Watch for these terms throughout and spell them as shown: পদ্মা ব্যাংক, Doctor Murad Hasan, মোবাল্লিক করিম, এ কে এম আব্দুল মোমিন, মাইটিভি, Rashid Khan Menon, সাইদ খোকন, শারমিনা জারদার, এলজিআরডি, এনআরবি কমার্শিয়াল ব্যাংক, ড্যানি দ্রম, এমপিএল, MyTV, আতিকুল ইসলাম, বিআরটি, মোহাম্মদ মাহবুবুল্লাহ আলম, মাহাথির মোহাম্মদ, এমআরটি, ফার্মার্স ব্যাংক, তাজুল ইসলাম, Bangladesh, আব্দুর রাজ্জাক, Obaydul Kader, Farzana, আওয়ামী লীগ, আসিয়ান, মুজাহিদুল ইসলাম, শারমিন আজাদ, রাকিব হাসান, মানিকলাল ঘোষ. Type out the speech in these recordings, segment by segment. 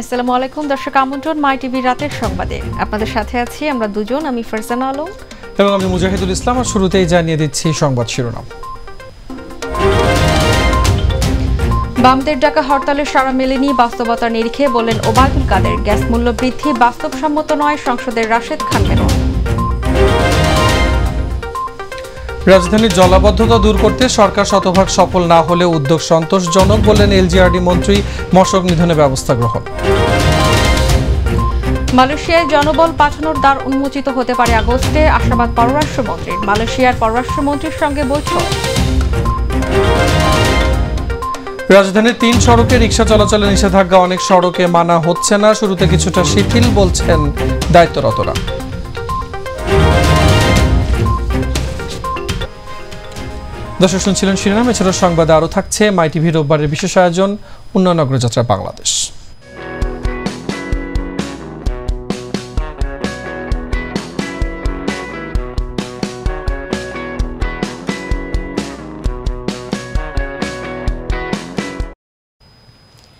আসসালামু আলাইকুম দর্শক, আমন্ত্রণ মাই টিভি রাতের সংবাদে। আপনাদের সাথে আছি আমরা দুজন, আমি ফারজানা আলম এবং আমি মুজাহিদুল ইসলাম। আর শুরুতেই জানিয়ে দিচ্ছি সংবাদ শিরোনাম। বামদের ডাকা হরতালের সাড়া মেলেনি, বাস্তবতার নিরিখে বললেন ওবায়দুল কাদের। গ্যাস মূল্য বৃদ্ধি বাস্তবসম্মত নয়, সংসদের রাশেদ খান মেনন। রাজধানীর জলাবদ্ধতা দূর করতে সরকার শতভাগ সফল না হলে উদ্যোগ সন্তোষজনক বললেন এলজিআরডি মন্ত্রী। মশক নিধনে ব্যবস্থা গ্রহণ। মালয়েশিয়ায় জনবল পাঠানোর দ্বার উন্মোচিত হতে পারে আগস্টে, আশাবাদ পররাষ্ট্রমন্ত্রীর। মালয়েশিয়ার পররাষ্ট্রমন্ত্রীর সঙ্গে বৈঠক। রাজধানীর ৩ সড়কে রিকশা চলাচলে নিষেধাজ্ঞা অনেক সড়কে মানা হচ্ছে না, শুরুতে কিছুটা শিথিল বলছেন দায়িত্বরতরা। দর্শক শুনছিলেন শিরোনাম, এছাড়া সংবাদে আরও থাকছে মাইটিভি রোববারের বিশেষ আয়োজন উন্নয়ন অগ্রযাত্রা বাংলাদেশ।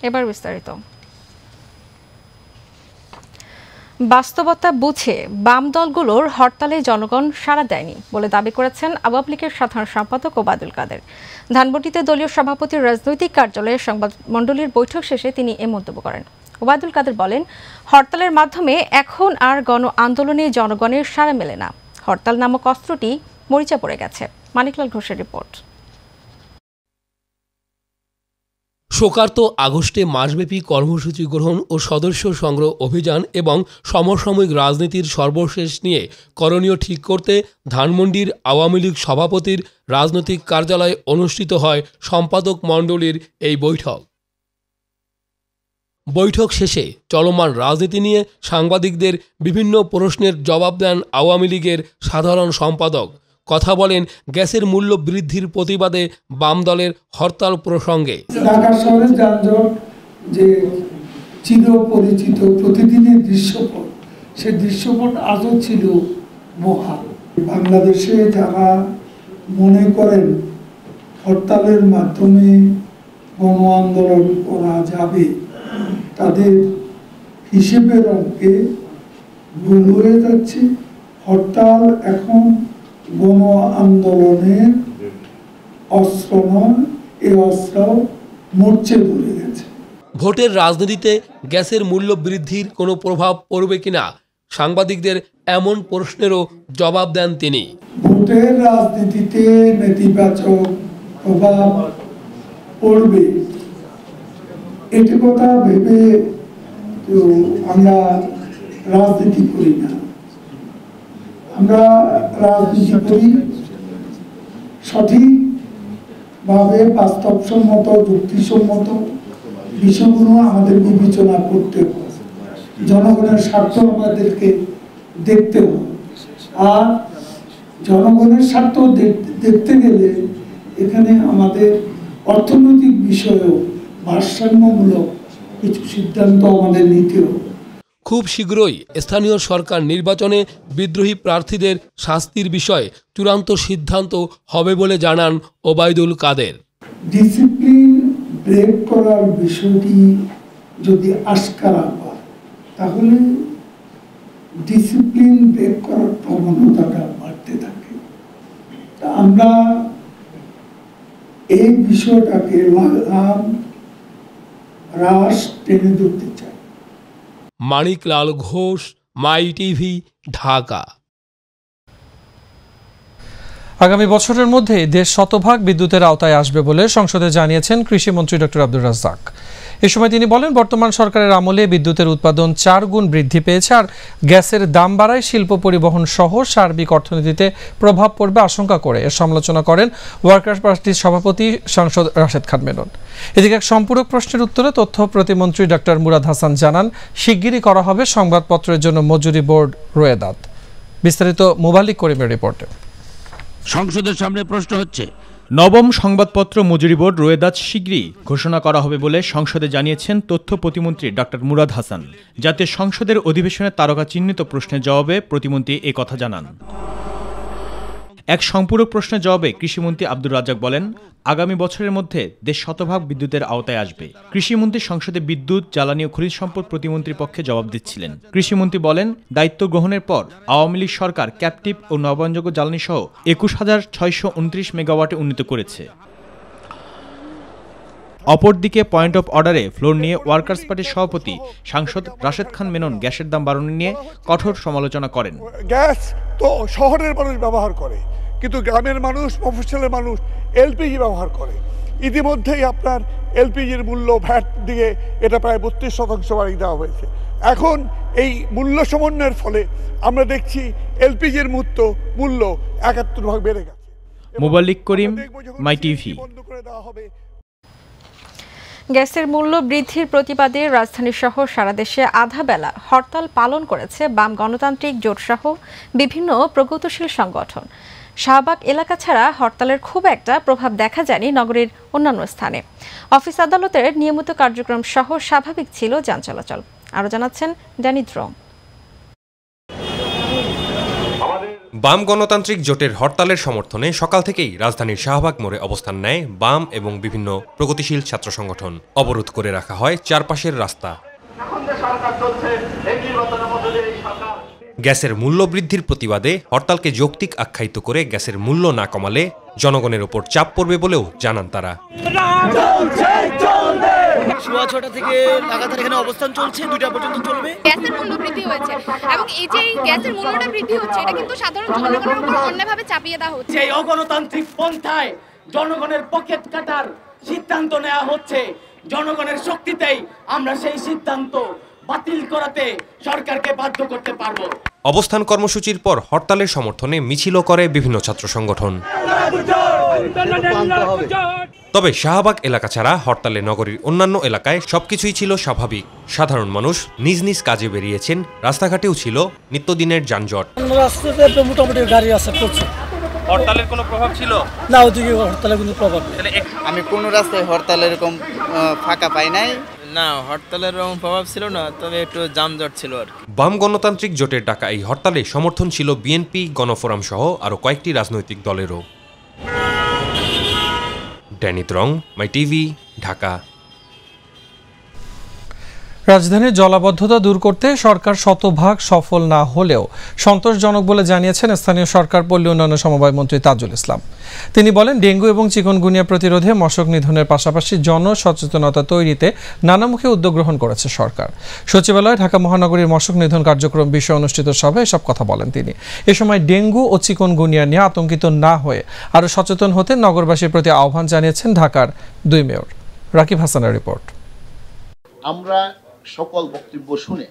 এবার বিস্তারিত। বাস্তবতা বুঝে বাম দলগুলোর হরতালে জনগণ সাড়া দেয়নি বলে দাবি করেছেন আওয়ামী লীগের সাধারণ সম্পাদক ওবায়দুল কাদের। ধানমন্ডিতে দলীয় সভাপতির রাজনৈতিক কার্যালয়ে সংবাদ মণ্ডলীর বৈঠক শেষে তিনি এ মন্তব্য করেন। ওবায়দুল কাদের বলেন, হরতালের মাধ্যমে এখন আর গণ আন্দোলনে জনগণের সাড়া মেলে না। হরতাল নামক অস্ত্রটি মরিচা পড়ে গেছে। মানিকলাল ঘোষের রিপোর্ট। শোকার্ত আগস্টে মাসব্যাপী কর্মসূচি গ্রহণ ও সদস্য সংগ্রহ অভিযান এবং সমসাময়িক রাজনীতির সর্বশেষ নিয়ে করণীয় ঠিক করতে ধানমন্ডির আওয়ামী লীগ সভাপতির রাজনৈতিক কার্যালয়ে অনুষ্ঠিত হয় সম্পাদক মণ্ডলীর এই বৈঠক। বৈঠক শেষে চলমান রাজনীতি নিয়ে সাংবাদিকদের বিভিন্ন প্রশ্নের জবাব দেন আওয়ামী লীগের সাধারণ সম্পাদক। কথা বলেন গ্যাসের মূল্য বৃদ্ধির প্রতিবাদে বাম দলের হরতাল প্রসঙ্গে। ঢাকা শহরের যানজট যে চিরপরিচিত প্রতিদিনের দৃশ্যপট, সে দৃশ্যপট আজও ছিল মহা। বাংলাদেশে যারা মনে করেন হরতালের মাধ্যমে গণ আন্দোলন করা যাবে, তাদের হিসেবের অঙ্কে ভুল হয়ে যাচ্ছে। হরতাল এখন গণ আন্দোলনের অস্ত্র নয়, এই অস্ত্র মরচে পড়ে গেছে। ভোটের রাজনীতিতে গ্যাসের মূল্য বৃদ্ধির কোনো প্রভাব পড়বে কিনা সাংবাদিকদের এমন প্রশ্নেরও জবাব দেন তিনি। ভোটের রাজনীতিতে নেতিবাচক প্রভাব পড়বে, এটি কথা ভেবে তো আমরা রাজনীতি করি না। আমরা রাজনীতি করি সঠিকভাবে, বাস্তবসম্মত, যুক্তিসম্মত বিষয়গুলো আমাদের বিবেচনা করতে হবে। জনগণের স্বার্থ আমাদেরকে দেখতে হবে, আর জনগণের স্বার্থ দেখতে গেলে এখানে আমাদের অর্থনৈতিক বিষয়েও ভারসাম্যমূলক কিছু সিদ্ধান্ত আমাদের নিতে হবে। খুব শীঘ্রই স্থানীয় সরকার নির্বাচনে বিদ্রোহী প্রার্থীদের শাস্তির বিষয়ে চূড়ান্ত সিদ্ধান্ত হবে বলে জানান ওবায়দুল কাদের। ডিসিপ্লিন ব্রেক করার বিষয়টি যদি আশকারা হয়, তাহলে ডিসিপ্লিন ব্রেক করার প্রবণতাটা বাড়তে থাকে। আমরা এই বিষয়টাকে লাগাম হ্রাস টেনে ধরতে চাই। মানিকলাল ঘোষ, মাই টিভি, ঢাকা। আগামী বছরের মধ্যে দেশ শতভাগ বিদ্যুতের আওতায় আসবে বলে সংসদে জানিয়েছেন কৃষিমন্ত্রী ডক্টর আব্দুর রাজ্জাক। এ সময় তিনি বলেন, বর্তমান সরকারের আমলে বিদ্যুতের উৎপাদন 4 গুণ বৃদ্ধি পেয়েছে, আর গ্যাসের দাম বাড়ায় শিল্প, পরিবহন সহ সার্বিক অর্থনীতিতে প্রভাব পড়বে আশঙ্কা করে এর সমালোচনা করেন ওয়ার্কার্স পার্টির সভাপতি সাংসদ রাশেদ খান মেনন। এদিকে এক সম্পূরক প্রশ্নের উত্তরে তথ্য প্রতিমন্ত্রী ডক্টর মুরাদ হাসান জানান, শিগগিরই করা হবে সংবাদপত্রের জন্য মজুরি বোর্ড রোয়েদাদ। বিস্তারিত মোবালিক করিমের রিপোর্টে। সংসদের সামনে প্রশ্ন হচ্ছে, নবম সংবাদপত্র মজুরি বোর্ড রোয়েদাদ শিগগিরই ঘোষণা করা হবে বলে সংসদে জানিয়েছেন তথ্য প্রতিমন্ত্রী ডক্টর মুরাদ হাসান। জাতীয় সংসদের অধিবেশনে তারকা চিহ্নিত প্রশ্নের জবাবে প্রতিমন্ত্রী এ কথা জানান। এক সম্পূরক প্রশ্নের জবাবে কৃষিমন্ত্রী আব্দুর রাজ্জাক বলেন, আগামী বছরের মধ্যে দেশ শতভাগ বিদ্যুতের আওতায় আসবে। কৃষিমন্ত্রী সংসদে বিদ্যুৎ, জ্বালানি ও খনিজ সম্পদ প্রতিমন্ত্রীর পক্ষে জবাব দিচ্ছিলেন। কৃষিমন্ত্রী বলেন, দায়িত্ব গ্রহণের পর আওয়ামী লীগ সরকার ক্যাপটিভ ও নবায়নযোগ্য জ্বালানি সহ 21,629 মেগাওয়াটে উন্নীত করেছে। অপরদিকে পয়েন্ট অফ অর্ডারে ফ্লোর নিয়ে ওয়ার্কার্স পার্টির সভাপতি সাংসদ রাশেদ খান মেনন গ্যাসের দাম বাড়ানো নিয়ে কঠোর সমালোচনা করেন। গ্যাস তো শহরের মানুষ ব্যবহার করে, কিন্তু গ্রামের মানুষ, মফস্বলের মানুষ এলপিজি ব্যবহার করে। ইতিমধ্যেই আপনার এলপিজির মূল্য ভ্যাট দিয়ে এটা প্রায় 32% বাড়িয়ে দেওয়া হয়েছে। এখন এই মূল্য সমন্বয়ের ফলে আমরা দেখছি এলপিজির মূল্য 71% বেড়ে গেছে। মোবাল্লিক করিম, মাইটিভি। গ্যাসের মূল্য বৃদ্ধির প্রতিবাদে রাজধানীসহ সারা দেশে আধা বেলা হরতাল পালন করেছে বাম গণতান্ত্রিক জোটসহ বিভিন্ন প্রগতিশীল সংগঠন। শাহবাগ এলাকা ছাড়া হরতালের খুব একটা প্রভাব দেখা যায়নি নগরীর অন্যান্য স্থানে। অফিস আদালতের নিয়মিত কার্যক্রম সহ স্বাভাবিক ছিল যান চলাচল। আরও জানাচ্ছেন ড্যানি দ্রম। বাম গণতান্ত্রিক জোটের হরতালের সমর্থনে সকাল থেকেই রাজধানীর শাহবাগ মোড়ে অবস্থান নেয় বাম এবং বিভিন্ন প্রগতিশীল ছাত্র সংগঠন। অবরোধ করে রাখা হয় চারপাশের রাস্তা। গ্যাসের মূল্য বৃদ্ধির প্রতিবাদে হরতালকে যৌক্তিক আখ্যায়িত করে গ্যাসের মূল্য না কমালে জনগণের ওপর চাপ পড়বে বলেও জানান তারা। জনগণের পকেট কাটার সিদ্ধান্ত নেওয়া হচ্ছে। জনগণের শক্তিতেই আমরা সেই সিদ্ধান্ত বাতিল করাতে সরকারকে বাধ্য করতে পারবো। অবস্থান কর্মসূচির পর হরতালের সমর্থনে মিছিল করে বিভিন্ন ছাত্র সংগঠন। তবে শাহবাগ এলাকা ছাড়া হরতালে নগরীর অন্যান্য এলাকায় সবকিছুই ছিল স্বাভাবিক। সাধারণ মানুষ নিজ নিজ কাজে বেরিয়েছেন, রাস্তাঘাটেও ছিল নিত্যদিনের যানজট। রাস্তাতে মোটামুটি গাড়ি আছে। হরতালের কোনো প্রভাব ছিল না? ওদিকে হরতালের কোনো প্রভাব, আমি কোনো রাস্তায় হরতালের এরকম ফাঁকা পাই নাই। না, হরতালের রং প্রভাব ছিল না, তবে একটু যানজট ছিল আর কি। বাম গণতান্ত্রিক জোটের ডাকা এই হরতালে সমর্থন ছিল বিএনপি, গণফোরাম সহ আরও কয়েকটি রাজনৈতিক দলেরও। Danny Drong, মাইটিভি, Dhaka. রাজধানীর জলাবদ্ধতা দূর করতে সরকার শতভাগ সফল না হলেও সন্তোষজনক বলে জানিয়েছেন স্থানীয় সরকার পল্লী উন্নয়ন সমবায় মন্ত্রী তাজুল ইসলাম। তিনি বলেন, ডেঙ্গু এবং চিকুনগুনিয়া প্রতিরোধে, মশক নিধনের পাশাপাশি জনসচেতনতা তৈরিতে নানামুখী উদ্যোগ গ্রহণ করেছে সরকার। সচিবালয়ে ঢাকা মহানগরীর মশক নিধন কার্যক্রম বিষয়ে অনুষ্ঠিত সভায় এসব কথা বলেন তিনি। এ সময় ডেঙ্গু ও চিকুনগুনিয়া নিয়ে আতঙ্কিত না হয়ে আরও সচেতন হতে নগরবাসীর প্রতি আহ্বান জানিয়েছেন ঢাকার দুই মেয়র। রাকিব হাসানের রিপোর্ট। আমরা সকল বক্তব্য শুনে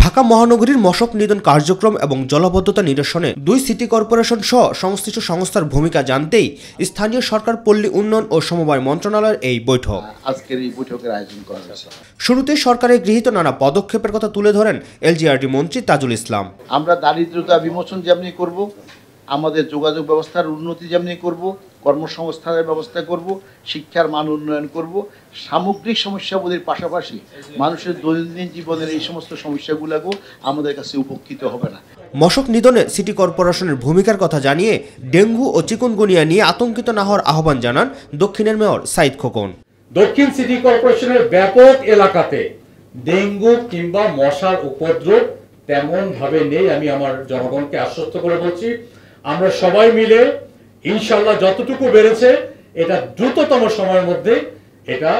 ঢাকা মহানগরীর মশক নিধন কার্যক্রম এবং জলাবদ্ধতা নিরসনে দুই সিটি কর্পোরেশন সহ সংশ্লিষ্ট সংস্থার ভূমিকা জানতেই স্থানীয় সরকার পল্লী উন্নয়ন ও সমবায় মন্ত্রণালয়ের এই বৈঠক। আজকের এই বৈঠকের আয়োজন করা হয়েছে। শুরুতে সরকারের গৃহীত নানা পদক্ষেপের কথা তুলে ধরেন এলজিআরডি মন্ত্রী তাজুল ইসলাম। আমরা দারিদ্রতা বিমোচন যেমনি করব, আমাদের যোগাযোগ ব্যবস্থার উন্নতি যেমনি করব, কর্মসংস্থানের ব্যবস্থা করব, শিক্ষার মান উন্নয়ন করব, সামগ্রিক সমস্যাগুলির পাশাপাশি মানুষের দৈনন্দিন জীবনের এই সমস্ত সমস্যাগুলোকেও আমাদের কাছে উপকৃত হবে না। মশক নিধনে সিটি কর্পোরেশনের ভূমিকার কথা জানিয়ে ডেঙ্গু ও চিকুনগুনিয়া নিয়ে আতঙ্কিত না হওয়ার আহ্বান জানান দক্ষিণের মেয়র সাইদ খোকন। দক্ষিণ সিটি কর্পোরেশনের ব্যাপক এলাকাতে ডেঙ্গু কিংবা মশার উপদ্রব তেমন ভাবে নেই। আমি আমার জনগণকে আশ্বস্ত করে বলছি, আমরা সবাই মিলে ইনশাআল্লাহ যতটুকু বেড়েছে এটা দ্রুততম সময়ের মধ্যে এটা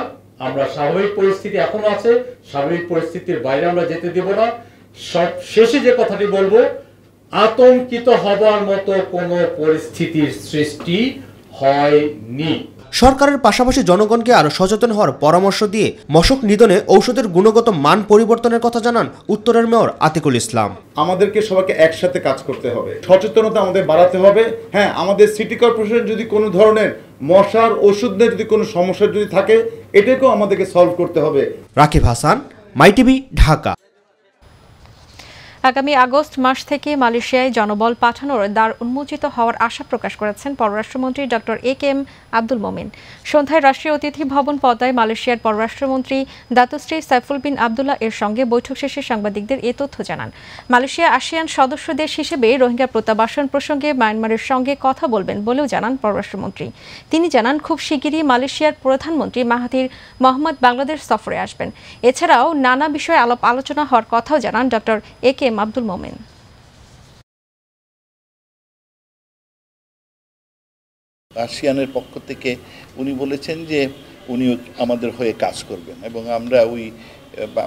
আমরা স্বাভাবিক পরিস্থিতি এখন আছে, স্বাভাবিক পরিস্থিতির বাইরে আমরা যেতে দেব না। সব শেষে যে কথাটি বলবো, আতঙ্কিত হবার মতো কোনো পরিস্থিতির সৃষ্টি হয়নি। সরকারের পাশাপাশি জনগণকে আরও সচেতন হওয়ার পরামর্শ দিয়ে মশক নিধনে ঔষধের গুণগত মান পরিবর্তনের কথা জানান উত্তরের মেয়র আতিকুল ইসলাম। আমাদেরকে সবাইকে একসাথে কাজ করতে হবে, সচেতনতা আমাদের বাড়াতে হবে। হ্যাঁ, আমাদের সিটি কর্পোরেশন যদি কোনো ধরনের মশার ওষুধ নিয়ে যদি কোনো সমস্যা যদি থাকে, এটাকেও আমাদেরকে সলভ করতে হবে। রাকিব হাসান, মাইটিভি, ঢাকা। আগামী আগস্ট মাস থেকে মালয়েশিয়ায় জনবল পাঠানোর দ্বার উন্মোচিত হওয়ার আশা প্রকাশ করেছেন পররাষ্ট্রমন্ত্রী doctor এ কে এম আব্দুল মোমিন। সন্ধ্যায় রাষ্ট্রীয় অতিথি ভবন পদ্মায় মালয়েশিয়ার পররাষ্ট্রমন্ত্রী দাতুশ্রী সাইফুল বিন আবদুল্লাহ এর সঙ্গে বৈঠক শেষে সাংবাদিকদের এ তথ্য জানান। মালয়েশিয়া আসিয়ান সদস্য দেশ হিসেবে রোহিঙ্গা প্রত্যাবাসন প্রসঙ্গে মায়ানমারের সঙ্গে কথা বলবেন বলেও জানান পররাষ্ট্রমন্ত্রী। তিনি জানান, খুব শিগগিরই মালয়েশিয়ার প্রধানমন্ত্রী মাহাথির মোহাম্মদ বাংলাদেশ সফরে আসবেন। এছাড়াও নানা বিষয়ে আলাপ আলোচনা হওয়ার কথাও জানান doctor এ কে এম আব্দুল মোমিন। আসিয়ানের পক্ষ থেকে উনি বলেছেন যে উনি আমাদের হয়ে কাজ করবেন, এবং আমরা ওই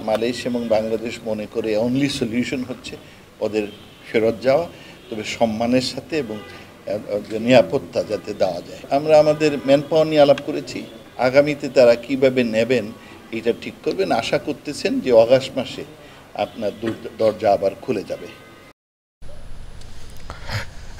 মালয়েশিয়া এবং বাংলাদেশ মনে করে অনলি সলিউশন হচ্ছে ওদের ফেরত যাওয়া, তবে সম্মানের সাথে এবং নিরাপত্তা যাতে দেওয়া যায়। আমরা আমাদের ম্যান পাওয়ার নিয়ে আলাপ করেছি, আগামীতে তারা কিভাবে নেবেন এটা ঠিক করবেন। আশা করতেছেন যে অগাস্ট মাসে আপনার দরজা আবার খুলে যাবে।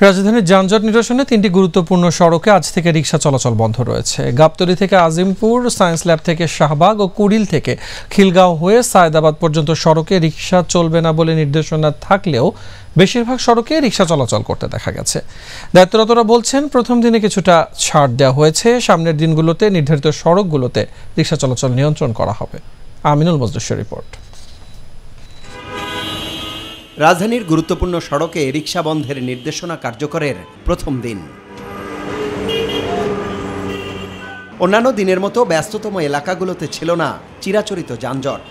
রাজধানীর যানজট নিরসনে তিনটি গুরুত্বপূর্ণ সড়কে আজ থেকে রিক্সা চলাচল বন্ধ রয়েছে। গাবতলী থেকে আজিমপুর, সায়েন্স ল্যাব থেকে শাহবাগ ও কুড়িল থেকে খিলগাঁও হয়ে সায়েদাবাদ পর্যন্ত সড়কে রিক্সা চলবে না বলে নির্দেশনা থাকলেও বেশিরভাগ সড়কে রিক্সা চলাচল করতে দেখা গেছে। দায়িত্বরতরা বলছেন, প্রথম দিনে কিছুটা ছাড় দেওয়া হয়েছে, সামনের দিনগুলোতে নির্ধারিত সড়কগুলোতে রিক্সা চলাচল নিয়ন্ত্রণ করা হবে। আমিনুল মজদুর রিপোর্ট। রাজধানীর গুরুত্বপূর্ণ সড়কে রিক্সা বন্ধের নির্দেশনা কার্যকরের প্রথম দিন। অন্যান্য দিনের মতো ব্যস্ততম এলাকাগুলোতে ছিল না চিরাচরিত যানজট।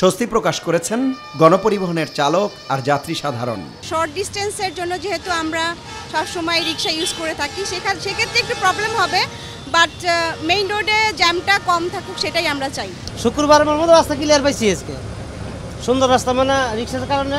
স্বস্তি প্রকাশ করেছেন গণপরিবহনের চালক আর যাত্রী সাধারণ। শর্ট ডিস্টেন্সের জন্য যেহেতু আমরা সবসময় রিক্সা ইউজ করে থাকি, সেক্ষেত্রে একটু প্রবলেম হবে, বাট মেইন রোডে জ্যামটা কম থাকুক সেটাই আমরা চাই। শুক্রবারের মতো রাস্তা ক্লিয়ার পাইছি আজকে, সুন্দর রাস্তা, মানে রিক্সার কারণে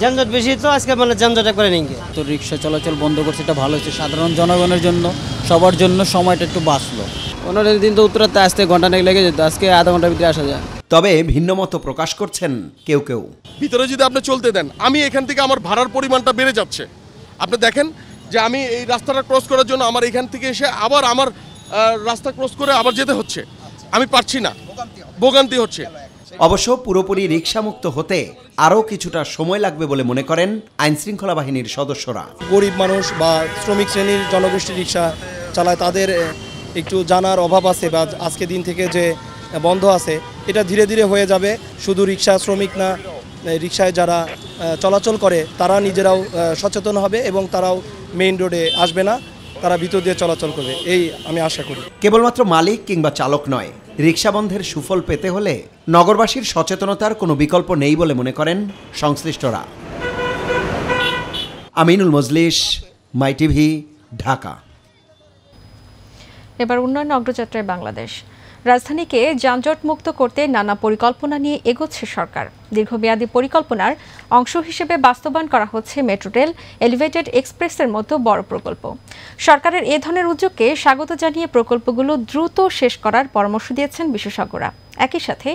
যানজট বেশি তো আজকে মানে যানজট করে নিয়ে গিয়ে তো রিক্সা চলাচল বন্ধ করছে, এটা ভালো হচ্ছে সাধারণ জনগণের জন্য, সবার জন্য সময়টা একটু বাঁচলো। অন্যদের দিন তো উত্তরাতে আসতে ঘন্টা নেক লেগে যেত, আজকে আধা ঘন্টার ভিতরে আসা যায়। তবে ভিন্ন মত প্রকাশ করছেন কেউ কেউ। ভিতরে যদি আপনি চলতে দেন, আমি এখান থেকে আমার ভাড়ার পরিমাণটা বেড়ে যাচ্ছে। আপনি দেখেন যে আমি এই রাস্তাটা ক্রস করার জন্য আমার এখান থেকে এসে আবার আমার রাস্তা ক্রস করে আবার যেতে হচ্ছে, আমি পারছি না, ভোগান্তি হচ্ছে। অবশ্য পুরোপুরি রিক্সামুক্ত হতে আরও কিছুটা সময় লাগবে বলে মনে করেন আইনশৃঙ্খলা বাহিনীর সদস্যরা। গরিব মানুষ বা শ্রমিক শ্রেণীর জনগোষ্ঠী রিক্সা চালায়, তাদের একটু জানার অভাব আছে, বা আজকে দিন থেকে যে বন্ধ আছে এটা ধীরে ধীরে হয়ে যাবে। শুধু রিক্সা শ্রমিক না, রিক্সায় যারা চলাচল করে তারা নিজেরাও সচেতন হবে এবং তারাও মেইন রোডে আসবে না, তারা ভিতর দিয়ে চলাচল করবে, এই আমি আশা করি। কেবলমাত্র মালিক কিংবা চালক নয়, রিক্সা বন্ধের সুফল পেতে হলে নগরবাসীর সচেতনতার কোনো বিকল্প নেই বলে মনে করেন সংশ্লিষ্টরা। আমিনুল মজলিস, মাইটিভি, ঢাকা। এবার উন্নয়ন অগ্রযাত্রায় বাংলাদেশ। রাজধানীকে যানজট মুক্ত করতে নানা পরিকল্পনা নিয়ে এগোচ্ছে সরকার। দীর্ঘমেয়াদী পরিকল্পনার অংশ হিসেবে বাস্তবায়ন করা হচ্ছে মেট্রো রেল, এলিভেটেড এক্সপ্রেসের মতো বড় প্রকল্প। সরকারের এ ধরনের উদ্যোগকে স্বাগত জানিয়ে প্রকল্পগুলো দ্রুত শেষ করার পরামর্শ দিয়েছেন বিশেষজ্ঞরা। একই সাথে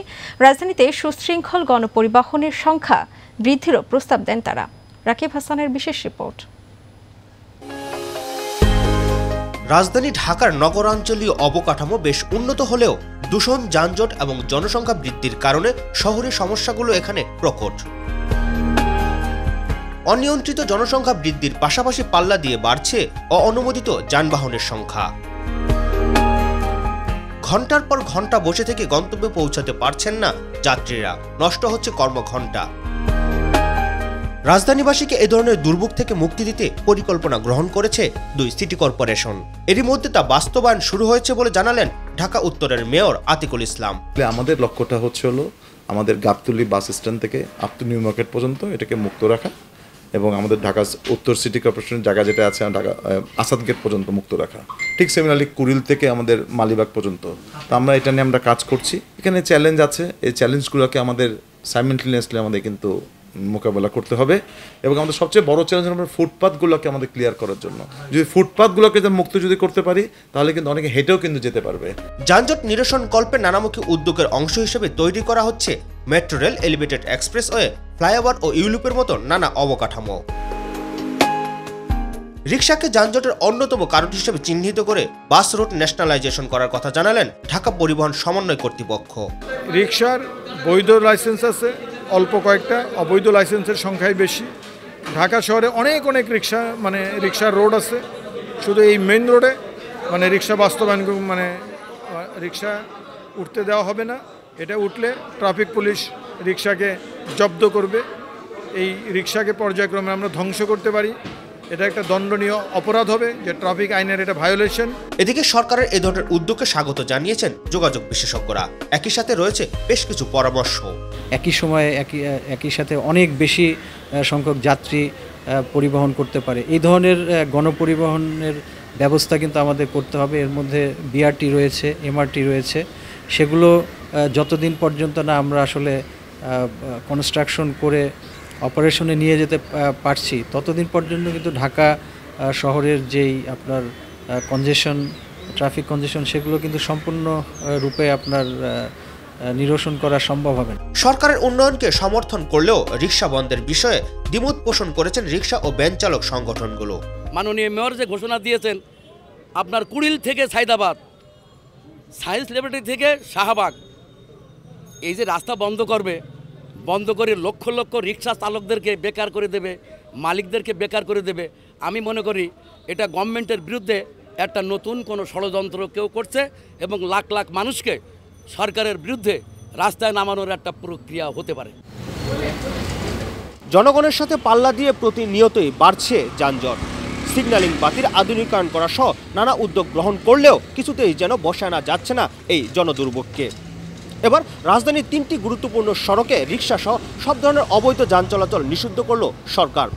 রাজধানীতে সুশৃঙ্খল গণপরিবহনের সংখ্যা বৃদ্ধিরও প্রস্তাব দেন তারা। রাকিব হাসানের বিশেষ রিপোর্ট। রাজধানী ঢাকার নগরাঞ্চলীয় অবকাঠামো বেশ উন্নত হলেও দূষণ, যানজট এবং জনসংখ্যা বৃদ্ধির কারণে শহরের সমস্যাগুলো এখানে প্রকট। অনিয়ন্ত্রিত জনসংখ্যা বৃদ্ধির পাশাপাশি পাল্লা দিয়ে বাড়ছে অননুমোদিত যানবাহনের সংখ্যা। ঘন্টার পর ঘন্টা বসে থেকে গন্তব্যে পৌঁছাতে পারছেন না যাত্রীরা, নষ্ট হচ্ছে কর্মঘণ্টা। রাজধানীবাসীকে এ ধরনের দুর্ভোগ থেকে মুক্তি দিতে পরিকল্পনা গ্রহণ করেছে দুই সিটি কর্পোরেশন। এরই মধ্যে তা বাস্তবায়ন শুরু হয়েছে বলে জানালেন ঢাকা উত্তরের মেয়র আতিকুল ইসলাম। আমাদের লক্ষ্যটা হচ্ছে হলো আমাদের গাবতলী বাস স্ট্যান্ড থেকে আপ টু নিউ মার্কেট পর্যন্ত এটাকে মুক্ত রাখা, এবং আমাদের ঢাকা উত্তর সিটি কর্পোরেশনের জায়গা যেটা আছে ঢাকা আসাদ গেট পর্যন্ত মুক্ত রাখা। ঠিক সিমিলারলি কুড়িল থেকে আমাদের মালিবাগ পর্যন্ত, তো আমরা এটা নিয়ে আমরা কাজ করছি। এখানে চ্যালেঞ্জ আছে, এই চ্যালেঞ্জগুলোকে আমাদের সাইমুলটেনিয়াসলি আমাদের কিন্তু মোকাবেলা করতে হবে। এবং আমাদের সবচেয়ে বড় চ্যালেঞ্জ হলো ফুটপাথগুলোকে আমাদের ক্লিয়ার করার জন্য। যদি ফুটপাথগুলোকে মুক্ত যদি করতে পারি তাহলে কিন্তু অনেকে হেঁটেও কিন্তু যেতে পারবে। যানজট নিরসন কল্পে নানামুখী উদ্যোগের অংশ হিসেবে তৈরি করা হচ্ছে metro rail, elevated expressway, flyover ও ইউলুপের মতো নানা অবকাঠামো। রিক্সাকে যানজটের অন্যতম কারণ হিসেবে চিহ্নিত করে বাস রুট ন্যাশনালাইজেশন করার কথা জানালেন ঢাকা পরিবহন সমন্বয় কর্তৃপক্ষ। রিক্সার বৈধ লাইসেন্স আছে, অল্প কয়েকটা, অবৈধ লাইসেন্সের সংখ্যাই বেশি। ঢাকা শহরে অনেক অনেক রিক্সা মানে রিক্সার রোড আছে, শুধু এই মেইন রোডে মানে রিক্সা বাস্তবায়ন মানে রিক্সা উঠতে দেওয়া হবে না, এটা উঠলে ট্রাফিক পুলিশ রিক্সাকে জব্দ করবে। এই রিক্সাকে পর্যায়ক্রমে আমরা ধ্বংস করতে পারি, এটা একটা দণ্ডনীয় অপরাধ হবে, যে ট্রাফিক আইনের এটা ভায়োলেশন। এদিকে সরকারের এই ধরনের উদ্যোগকে স্বাগত জানিয়েছেন যোগাযোগ বিশেষজ্ঞরা, একই সাথে রয়েছে বেশ কিছু পরামর্শ। একই সময়ে একই সাথে অনেক বেশি সংখ্যক যাত্রী পরিবহন করতে পারে এই ধরনের গণপরিবহনের ব্যবস্থা কিন্তু আমাদের করতে হবে। এর মধ্যে বিআরটি রয়েছে, এমআরটি রয়েছে, সেগুলো যতদিন পর্যন্ত না আমরা আসলে কনস্ট্রাকশন করে অপারেশনে নিয়ে যেতে পারছি ততদিন পর্যন্ত কিন্তু ঢাকা শহরের যেই আপনার কনজেশন, ট্রাফিক কনজেশন, সেগুলো কিন্তু সম্পূর্ণ রূপে আপনার নিরসন করা সম্ভব হবে না। সরকারের উন্নয়নকে সমর্থন করলেও রিক্সা বন্ধের বিষয়ে দ্বিমত পোষণ করেছেন রিক্সা ও ভ্যান চালক সংগঠনগুলো। মাননীয় মেয়র যে ঘোষণা দিয়েছেন আপনার কুড়িল থেকে সায়দাবাদ, সায়েন্স ল্যাবরেটরি থেকে শাহবাগ, এই যে রাস্তা বন্ধ করবে, বন্ধ করে লক্ষ লক্ষ রিক্সা চালকদেরকে বেকার করে দেবে, মালিকদেরকে বেকার করে দেবে। আমি মনে করি এটা গভর্নমেন্টের বিরুদ্ধে একটা নতুন কোনো ষড়যন্ত্র কেউ করছে এবং লাখ লাখ মানুষকে সরকারের বিরুদ্ধে রাস্তায় নামানোর একটা প্রক্রিয়া হতে পারে। জনগণের সাথে পাল্লা দিয়ে প্রতিনিয়তই বাড়ছে যানজট। সিগন্যালিং বাতির আধুনিকায়ন করা সহ নানা উদ্যোগ গ্রহণ করলেও কিছুতেই যেন বসায় না যাচ্ছে না এই জনদুর্ভোগকে। এবার রাজধানীর তিনটি গুরুত্বপূর্ণ সড়কে রিক্সাসহ সব ধরনের অবৈধ যান চলাচল নিষিদ্ধ করল সরকার।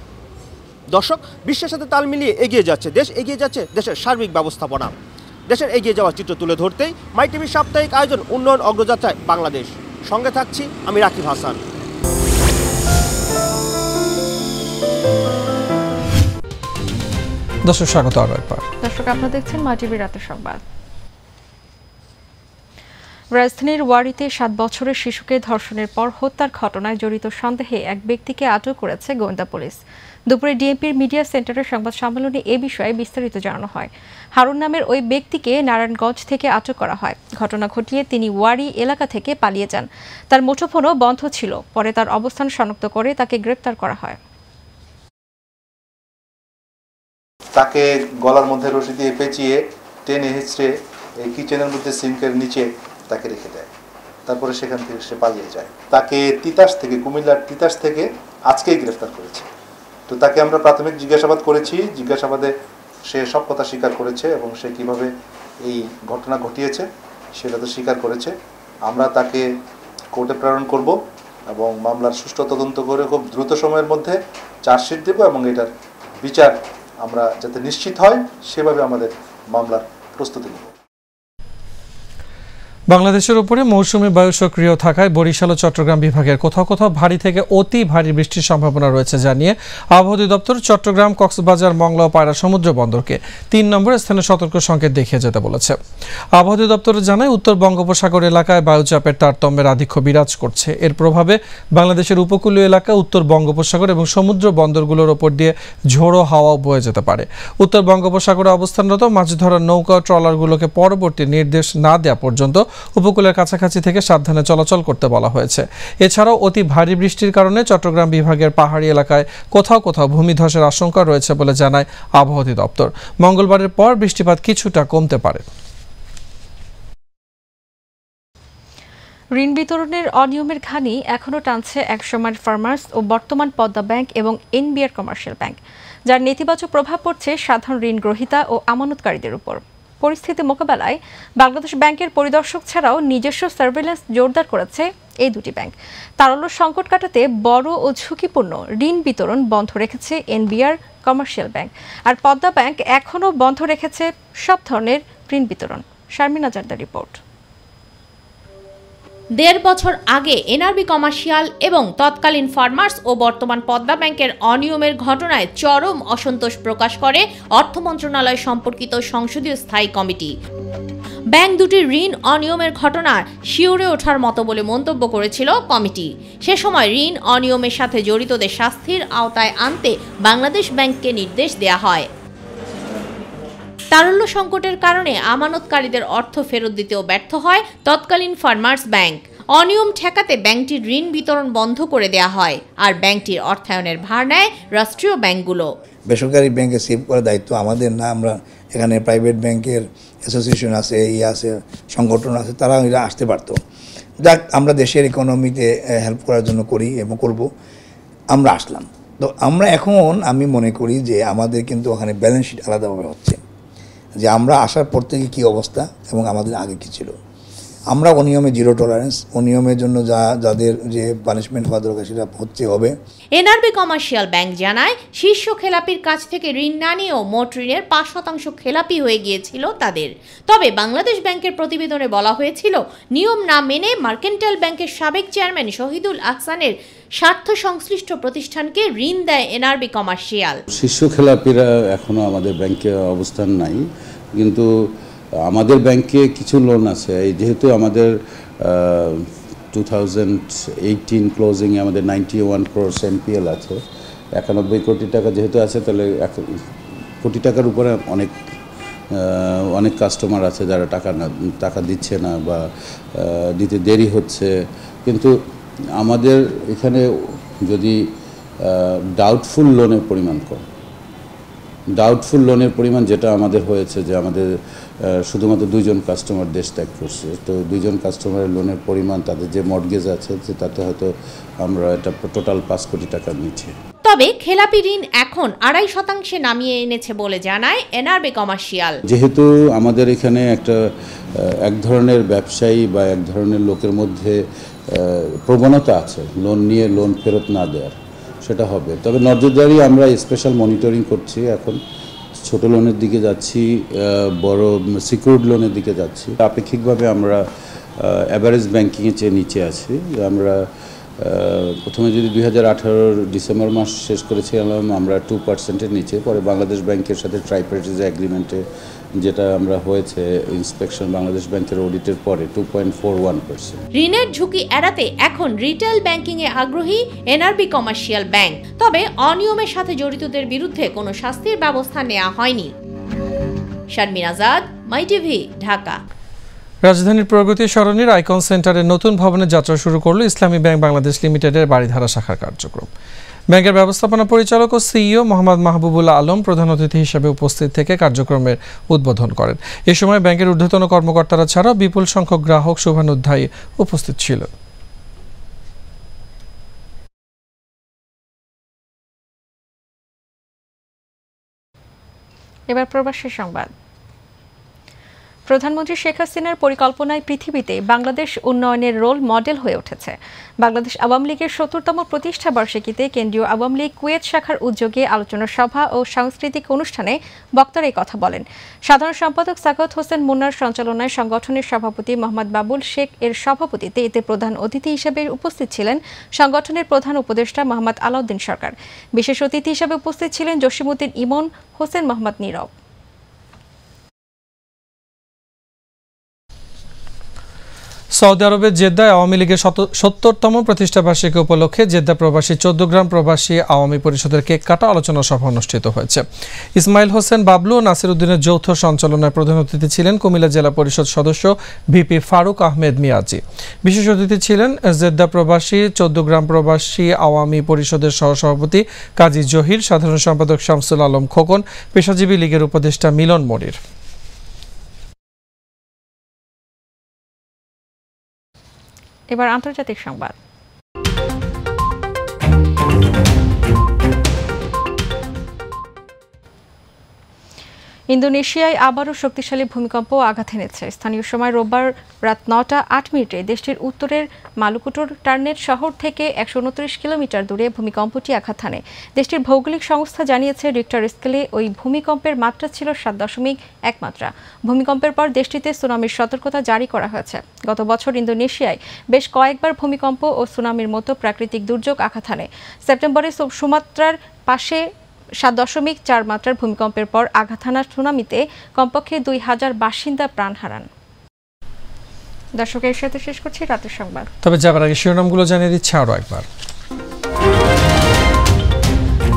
দর্শক, বিশ্বের সাথে তাল মিলিয়ে এগিয়ে যাচ্ছে দেশ, এগিয়ে যাচ্ছে দেশের সার্বিক ব্যবস্থাপনা। দেশের এগিয়ে যাওয়া চিত্র তুলে ধরতেই মাইটিভি সাপ্তাহিক আয়োজন উন্নয়ন অগ্রযাত্রায় বাংলাদেশ। সঙ্গে থাকছি আমি রাকিব হাসান। দর্শক স্বাগত আরো একবার। দর্শক, আপনারা দেখছেন মাইটিভি রাতের সংবাদ। রাজধানীর ওয়ারীতে 7 বছরের শিশুকে ধর্ষণের পর হত্যার ঘটনায় জড়িত সন্দেহে এক ব্যক্তিকে আটক করেছে গোয়েন্দা পুলিশ। দুপুরে ডিএমপির মিডিয়া সেন্টারের সংবাদ সম্মেলনে এ বিষয়ে বিস্তারিত জানানো হয়। হারুন নামের ওই ব্যক্তিকে নারায়ণগঞ্জ থেকে আটক করা হয়। ঘটনা ঘটিয়ে তিনি ওয়ারী এলাকা থেকে পালিয়ে যান। তার মুঠোফোনও বন্ধ ছিল। পরে তার অবস্থান শনাক্ত করে তাকে গ্রেপ্তার করা হয়। তাকে গলার মধ্যে রশি দিয়ে পেঁচিয়ে টেনে হেঁচড়ে কিচেনের মধ্যে সিঙ্কের নিচে তাকে রেখে দেয়। তারপরে সেখান থেকে সে পালিয়ে যায়। তাকে তিতাস থেকে, কুমিল্লার তিতাস থেকে আজকেই গ্রেফতার করেছে। তো তাকে আমরা প্রাথমিক জিজ্ঞাসাবাদ করেছি। জিজ্ঞাসাবাদে সে সব কথা স্বীকার করেছে এবং সে কীভাবে এই ঘটনা ঘটিয়েছে সেটা তো স্বীকার করেছে। আমরা তাকে কোর্টে প্রেরণ করব এবং মামলার সুষ্ঠু তদন্ত করে খুব দ্রুত সময়ের মধ্যে চার্জশিট দেব এবং এটার বিচার আমরা যাতে নিশ্চিত হয় সেভাবে আমাদের মামলার প্রস্তুতি নেব। বাংলাদেশের উপরে মৌসুমি বায়ু সক্রিয় থাকায় বরিশাল ও চট্টগ্রাম বিভাগের কোথাও কোথাও ভারী থেকে অতি ভারী বৃষ্টির সম্ভাবনা রয়েছে জানিয়ে আবহাওয়া অধিদপ্তর চট্টগ্রাম, কক্সবাজার, মংলা ও পায়রা সমুদ্র বন্দরকে 3 নম্বর স্থানে সতর্ক সংকেত দেখিয়ে যেতে বলেছে। আবহাওয়া অধিদপ্তর জানায়, উত্তর বঙ্গোপসাগর এলাকায় বায়ুচাপের তারতম্যের আধিক্য বিরাজ করছে। এর প্রভাবে বাংলাদেশের উপকূলীয় এলাকা, উত্তর বঙ্গোপসাগর এবং সমুদ্র বন্দরগুলোর ওপর দিয়ে ঝোড়ো হাওয়া বয়ে যেতে পারে। উত্তর বঙ্গোপসাগরে অবস্থানরত মাছ ধরার নৌকা ও ট্রলারগুলোকে পরবর্তী নির্দেশ না দেওয়া পর্যন্ত উপকূলের কাছাকাছি থেকে সাবধানে চলাচল করতে বলা হয়েছে। এছাড়াও অতি ভারী বৃষ্টির কারণে চট্টগ্রাম বিভাগের পাহাড়ি এলাকায় কোথাও কোথাও ভূমিধসের আশঙ্কা রয়েছে বলে জানায় আবহাওয়া অধিদপ্তর। মঙ্গলবারের পর বৃষ্টিপাত কিছুটা কমতে পারে। ঋণ বিতরণের অনিয়মের ঘানি এখনও টানছে একসময়ের ফার্মার্স ও বর্তমান পদ্মা ব্যাংক এবং এনবিআর কমার্শিয়াল ব্যাংক, যার নেতিবাচক প্রভাব পড়ছে সাধারণ ঋণ গ্রহীতা ও আমানতকারীদের উপর। পরিস্থিতি মোকাবেলায় বাংলাদেশ ব্যাংকের পরিদর্শক ছাড়াও নিজস্ব সার্ভিলেন্স জোরদার করেছে এই দুটি ব্যাংক। তারল্য সংকট কাটাতে বড় ও ঝুঁকিপূর্ণ ঋণ বিতরণ বন্ধ রেখেছে এনবিআর কমার্শিয়াল ব্যাংক, আর পদ্মা ব্যাংক এখনও বন্ধ রেখেছে সব ধরনের ঋণ বিতরণ। শারমিনা জারদার রিপোর্ট। 1.5 বছর আগে এনআরবি কমার্শিয়াল এবং তৎকালীন ফার্মার্স ও বর্তমান পদ্মা ব্যাংকের অনিয়মের ঘটনায় চরম অসন্তোষ প্রকাশ করে অর্থ মন্ত্রণালয় সম্পর্কিত সংসদীয় স্থায়ী কমিটি। ব্যাংক দুটি ঋণ অনিয়মের ঘটনা শিউরে ওঠার মতো বলে মন্তব্য করেছিল কমিটি। সে সময় ঋণ অনিয়মের সাথে জড়িতদের শাস্তির আওতায় আনতে বাংলাদেশ ব্যাংককে নির্দেশ দেয়া হয়। তারল্য সংকটের কারণে আমানতকারীদের অর্থ ফেরত দিতেও ব্যর্থ হয় তৎকালীন ফার্মার্স ব্যাংক। অনিয়ম ঠেকাতে ব্যাংকটির ঋণ বিতরণ বন্ধ করে দেওয়া হয় আর ব্যাংকটির অর্থায়নের ভার নেয় রাষ্ট্রীয় ব্যাংকগুলো। বেসরকারি ব্যাংকে সেভ করার দায়িত্ব আমাদের না, আমরা এখানে প্রাইভেট ব্যাংকের অ্যাসোসিয়েশন আছে, আছে সংগঠন আছে, তারা এরা আসতে পারতো। যাক, আমরা দেশের ইকোনমিতে হেল্প করার জন্য করি এবং করব, আমরা আসলাম। তো আমরা এখন আমি মনে করি যে আমাদের কিন্তু ওখানে ব্যালেন্স শিট আলাদাভাবে হচ্ছে, যে আমরা আসার পর থেকে কী অবস্থা এবং আমাদের আগে কী ছিল। আমরা অনিয়মে জিরো টলারেন্স, অনিয়মের জন্য যাদের যে পানিশমেন্ট হওয়া দরকার সেটা হচ্ছে হবে। এনআরবি কমার্শিয়াল ব্যাংক জানায়, শীর্ষ খেলাপির কাছ থেকে ঋণ না নিয়েও মোট ঋণের 5% খেলাপি হয়ে গিয়েছিল তাদের। তবে বাংলাদেশ ব্যাংকের প্রতিবেদনে বলা হয়েছিল, নিয়ম না মেনে মার্কেন্টাইল ব্যাংকের সাবেক চেয়ারম্যান শহীদুল আহসানের স্বার্থ সংশ্লিষ্ট প্রতিষ্ঠানকে ঋণ দেয় এনআরবি কমার্শিয়াল। শীর্ষ খেলাপিরা এখনো আমাদের ব্যাংকে অবস্থান নাই, কিন্তু আমাদের ব্যাংকে কিছু লোন আছে। যেহেতু আমাদের 2018 ক্লোজিংয়ে আমাদের 91 crores এমপিএল আছে, 91 কোটি টাকা যেহেতু আছে, তাহলে 1 কোটি টাকার উপরে অনেক অনেক কাস্টমার আছে যারা টাকা দিচ্ছে না বা দিতে দেরি হচ্ছে। কিন্তু আমাদের এখানে যদি ডাউটফুল লোনের পরিমাণ কম, ডাউটফুল লোনের পরিমাণ যেটা আমাদের হয়েছে, যে আমাদের শুধুমাত্র 2জন কাস্টমার দেশ ত্যাগ করছে, তো 2জন কাস্টমারের লোনের পরিমাণ তাদের যে মর্টগেজ আছে তাতে হয়তো আমরা এটা টোটাল 5 কোটি টাকা নিচ্ছি। তবে খেলাপি ঋণ এখন 2.5% নামিয়ে এনেছে বলে জানায় এনআরবি কমার্শিয়াল। যেহেতু আমাদের এখানে এক ধরনের ব্যবসায়ী বা এক ধরনের লোকের মধ্যে প্রবণতা আছে লোন নিয়ে লোন ফেরত না দেওয়ার, সেটা হবে। তবে নজরদারি আমরা স্পেশাল মনিটরিং করছি, এখন ছোট লোনের দিকে যাচ্ছি, বড় সিকিউরড লোনের দিকে যাচ্ছি। আপেক্ষিকভাবে আমরা অ্যাভারেজ ব্যাংকিংয়ের চেয়ে নিচে আছি। আমরা প্রথমে যদি 2018 ডিসেম্বর মাস শেষ করেছিলাম আমরা 2%-এর নিচে, পরে বাংলাদেশ ব্যাংকের সাথে ট্রাইপার্টিজ অ্যাগ্রিমেন্টে যেটা আমরা হয়েছে ইন্সপেকশন বাংলাদেশ ব্যাংকের অডিটের পরে 2.41%। ঋণের ঝুঁকি এড়াতে এখন রিটেল ব্যাংকিংয়ে আগ্রহী এনআরবি কমার্শিয়াল ব্যাংক, তবে অনিয়মের সাথে জড়িতদের বিরুদ্ধে কোনো শাস্তির ব্যবস্থা নেওয়া হয়নি। শারমিন আজাদ, মাইটিভি, ঢাকা। রাজধানীর প্রগতি সরণির আইকন সেন্টারের নতুন ভবনে যাত্রা শুরু করল ইসলামী ব্যাংক বাংলাদেশ লিমিটেডের বারিধারা শাখার কার্যক্রম। ব্যাংকের ব্যবস্থাপনা পরিচালক ও সিইও মোহাম্মদ মাহবুবুল্লাহ আলম প্রধান অতিথি হিসেবে উপস্থিত থেকে কার্যক্রমের উদ্বোধন করেন। এ সময় ব্যাংকের ঊর্ধ্বতন কর্মকর্তারা ছাড়াও বিপুল সংখ্যক গ্রাহক শুভানুধ্যায়ী উপস্থিত ছিলেন। এবার প্রবাসী সংবাদ। প্রধানমন্ত্রী শেখ হাসিনার পরিকল্পনায় পৃথিবীতে বাংলাদেশ উন্নয়নের রোল মডেল হয়ে উঠেছে। বাংলাদেশ আওয়ামী লীগের 70তম প্রতিষ্ঠা বার্ষিকীতে কেন্দ্রীয় আওয়ামী লীগ কুয়েত শাখার উদ্যোগে আলোচনা সভা ও সাংস্কৃতিক অনুষ্ঠানে বক্তারা এই কথা বলেন। সাধারণ সম্পাদক সাখাওয়াত হোসেন মুন্নার সঞ্চালনায় সংগঠনের সভাপতি মোহাম্মদ বাবুল শেখ এর সভাপতিত্বে এতে প্রধান অতিথি হিসেবে উপস্থিত ছিলেন সংগঠনের প্রধান উপদেষ্টা মোহাম্মদ আলাউদ্দিন সরকার। বিশেষ অতিথি হিসেবে উপস্থিত ছিলেন জসিমউদ্দিন ইমন, হোসেন মোহাম্মদ নীরব। সৌদি আরবের জেদ্দায় আওয়ামী লীগের 70তম প্রতিষ্ঠাবার্ষিকী উপলক্ষে জেদ্দা প্রবাসী 14 গ্রাম প্রবাসী আওয়ামী পরিষদের কেক কাটা আলোচনা সভা অনুষ্ঠিত হয়েছে। ইসমাইল হোসেন বাবলু ও নাসির উদ্দিনের যৌথ সঞ্চালনায় প্রধান অতিথি ছিলেন কুমিল্লা জেলা পরিষদ সদস্য ভিপি ফারুক আহমেদ মিয়াজি। বিশেষ অতিথি ছিলেন জেদ্দা প্রবাসী 14 গ্রাম প্রবাসী আওয়ামী পরিষদের সহসভাপতি কাজী জহির, সাধারণ সম্পাদক শামসুল আলম খোকন, পেশাজীবী লীগের উপদেষ্টা মিলন মনির। এবার আন্তর্জাতিক সংবাদ। ইন্দোনেশিয়ায় আবারও শক্তিশালী ভূমিকম্প আঘাত হেনেছে। স্থানীয় সময় রোববার রাত 9:08 দেশটির উত্তরের মালুকুটোর টার্নেট শহর থেকে 129 কিলোমিটার দূরে ভূমিকম্পটি আঘাত হানে। দেশটির ভৌগোলিক সংস্থা জানিয়েছে রিক্টার স্কেলে ওই ভূমিকম্পের মাত্রা ছিল 7.1 মাত্রা। ভূমিকম্পের পর দেশটিতে সুনামির সতর্কতা জারি করা হয়েছে। গত বছর ইন্দোনেশিয়ায় বেশ কয়েকবার ভূমিকম্প ও সুনামির মতো প্রাকৃতিক দুর্যোগ আঘাত হানে। সেপ্টেম্বরে সুমাত্রার পাশে 7.4 মাত্রার ভূমিকম্পের পর আঘাত হানা সুনামিতে কমপক্ষে 2000 বাসিন্দা প্রাণ হারান। দর্শকের সাথে শেষ করছি রাতের সংবাদ। তবে যাবার আগে শিরোনামগুলো জানিয়ে দিচ্ছি আরও একবার।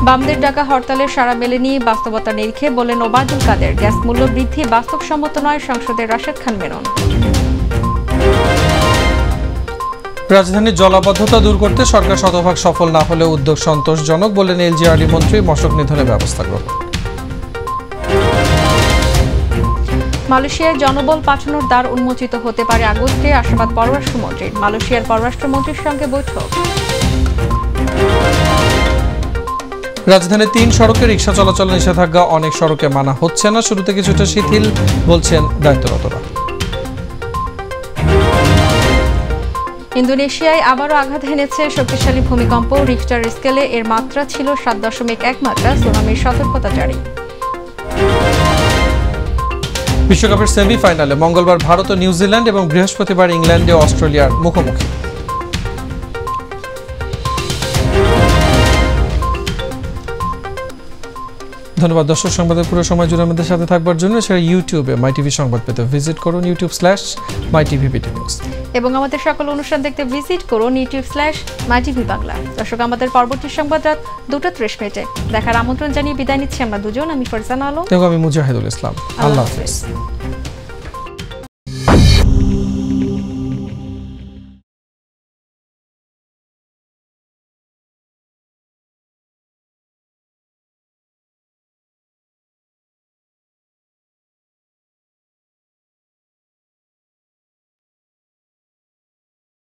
বামদের ডাকা হরতালে সাড়া মেলেনি, বাস্তবতা নিরিখে বলেন ওবায়দুল কাদের। গ্যাস মূল্য বৃদ্ধি বাস্তবসম্মত নয়, সংসদের রাশেদ খান মেনন। রাজধানীর জলাবদ্ধতা দূর করতে সরকার শতভাগ সফল না হলেও উদ্যোগ সন্তোষজনক বলেন এলজিআরডি মন্ত্রী। মশক নিধনের ব্যবস্থা গ্রহণ। মালয়েশিয়ায় জনবল পাঠানোর দ্বার উন্মোচিত হতে পারে আগস্টে, আশাবাদ পররাষ্ট্রমন্ত্রীর। মালয়েশিয়ার পররাষ্ট্রমন্ত্রীর সঙ্গে বৈঠক। রাজধানীর ৩ সড়কে রিকশা চলাচল নিষেধাজ্ঞা অনেক সড়কে মানা হচ্ছে না, শুরুতে কিছুটা শিথিল বলছেন দায়িত্বরতরা। ইন্দোনেশিয়ায় আবারও আঘাত হেনেছে শক্তিশালী ভূমিকম্প। রিক্টার স্কেলে এর মাত্রা ছিল 7.1 মাত্রা। সুনামির সতর্কতা জারি। বিশ্বকাপের সেমিফাইনালে মঙ্গলবার ভারত ও নিউজিল্যান্ড এবং বৃহস্পতিবার ইংল্যান্ডে অস্ট্রেলিয়ার মুখোমুখি। ধন্যবাদ দর্শক, সংবাদের পুরো সময় জুড়ে আমাদের সাথে থাকবার জন্য। সেটা ইউটিউবে মাইটিভি সংবাদ পেতে ভিজিট করুন youtube.com/mytvnews এবং আমাদের সকল অনুষ্ঠান দেখতে ভিজিট করুন youtube/mytvbangla। দর্শক, আমাদের পরবর্তী সংবাদ রাত 2:30 দেখার আমন্ত্রণ জানিয়ে বিদায় নিচ্ছি আমরা দুজন। আমি ফারজানা আলম এবং আমি মুজাহিদুল ইসলাম। আল্লাহ হাফেজ।